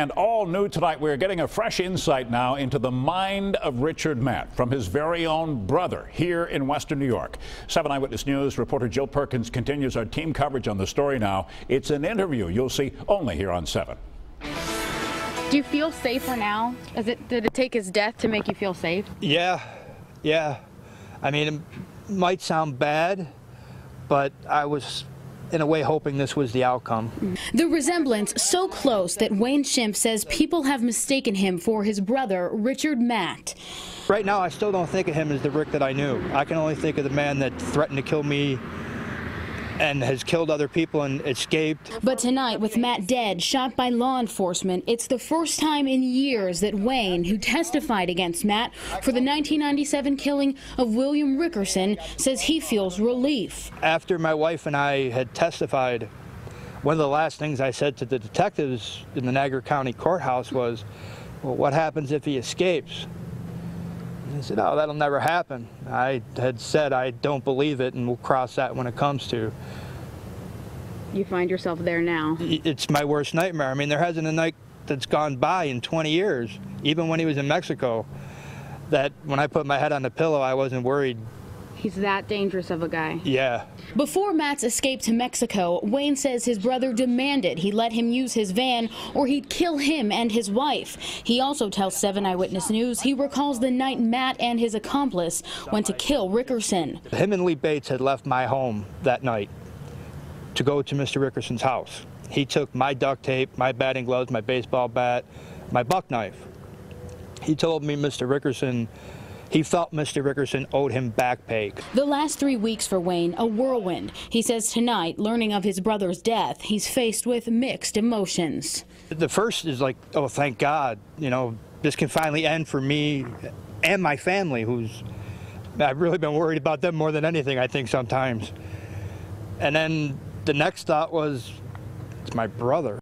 And all new tonight, we're getting a fresh insight now into the mind of Richard Matt from his very own brother here in Western New York. 7 Eyewitness News reporter Jill Perkins continues our team coverage on the story now. It's an interview you'll see only here on 7. Do you feel safer now? Did it take his death to make you feel safe? Yeah. I mean, it might sound bad, but I was in a way hoping this was the outcome. The resemblance so close that Wayne Schimpf says people have mistaken him for his brother, Richard Matt. Right now, I still don't think of him as the Rick that I knew. I can only think of the man that threatened to kill me and has killed other people and escaped. But tonight, with Matt dead, shot by law enforcement, it's the first time in years that Wayne, who testified against Matt for the 1997 killing of William Rickerson, says he feels relief. After my wife and I had testified, one of the last things I said to the detectives in the Niagara County Courthouse was, well, what happens if he escapes? He said, no, that'll never happen. I had said I don't believe it, and we'll cross that when it comes to. You find yourself there now. It's my worst nightmare. I mean, there hasn't a night that's gone by in 20 years, even when he was in Mexico, that when I put my head on the pillow, I wasn't worried. He's that dangerous of a guy. Yeah. Before Matt's escape to Mexico, Wayne says his brother demanded he let him use his van or he'd kill him and his wife. He also tells 7 Eyewitness News he recalls the night Matt and his accomplice went to kill Rickerson. Him and Lee Bates had left my home that night to go to Mr. Rickerson's house. He took my duct tape, my batting gloves, my baseball bat, my buck knife. He told me Mr. Rickerson, he felt Mr. Rickerson owed him back pay. The last 3 weeks for Wayne, a whirlwind. He says tonight, learning of his brother's death, he's faced with mixed emotions. The first is like, oh, thank God, you know, this can finally end for me and my family, I've really been worried about them more than anything, I think, sometimes. And then the next thought was, it's my brother.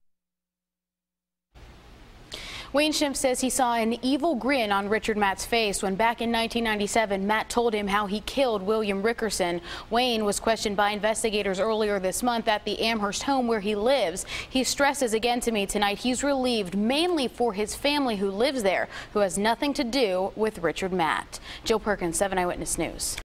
Wayne Schimpf says he saw an evil grin on Richard Matt's face when back in 1997, Matt told him how he killed William Rickerson. Wayne was questioned by investigators earlier this month at the Amherst home where he lives. He stresses again to me tonight he's relieved mainly for his family who lives there, who has nothing to do with Richard Matt. Jill Perkins, 7 Eyewitness News.